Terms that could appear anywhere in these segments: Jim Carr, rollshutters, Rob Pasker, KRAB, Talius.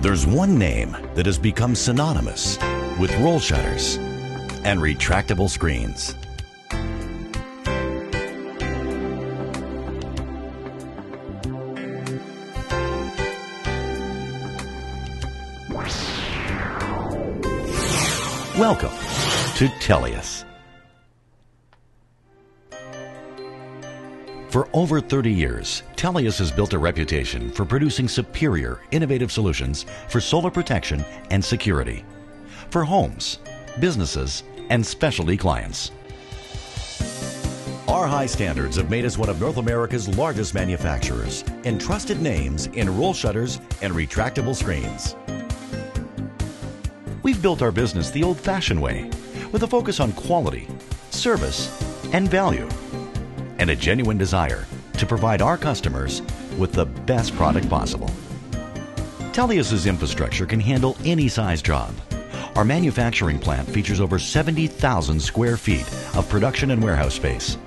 There's one name that has become synonymous with roll shutters and retractable screens. Welcome to Talius. For over 30 years, Talius has built a reputation for producing superior, innovative solutions for solar protection and security, for homes, businesses, and specialty clients. Our high standards have made us one of North America's largest manufacturers and trusted names in roll shutters and retractable screens. We've built our business the old-fashioned way, with a focus on quality, service, and value, and a genuine desire to provide our customers with the best product possible. Talius's infrastructure can handle any size job. Our manufacturing plant features over 70,000 square feet of production and warehouse space,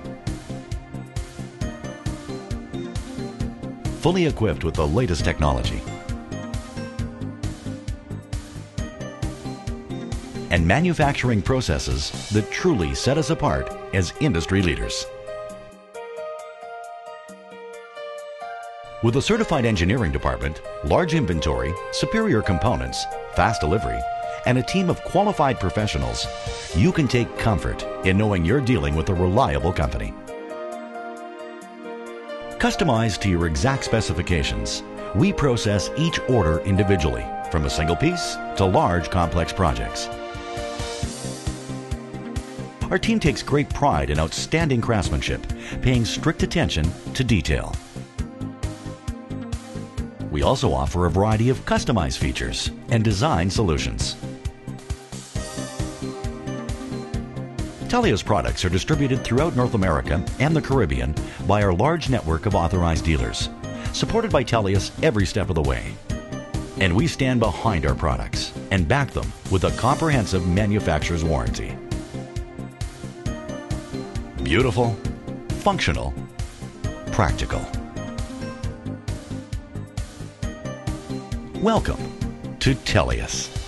fully equipped with the latest technology, and manufacturing processes that truly set us apart as industry leaders. With a certified engineering department, large inventory, superior components, fast delivery, and a team of qualified professionals, you can take comfort in knowing you're dealing with a reliable company. Customized to your exact specifications, we process each order individually, from a single piece to large complex projects. Our team takes great pride in outstanding craftsmanship, paying strict attention to detail. We also offer a variety of customized features and design solutions. Talius products are distributed throughout North America and the Caribbean by our large network of authorized dealers, supported by Talius every step of the way. And we stand behind our products and back them with a comprehensive manufacturer's warranty. Beautiful, functional, practical. Welcome to Talius.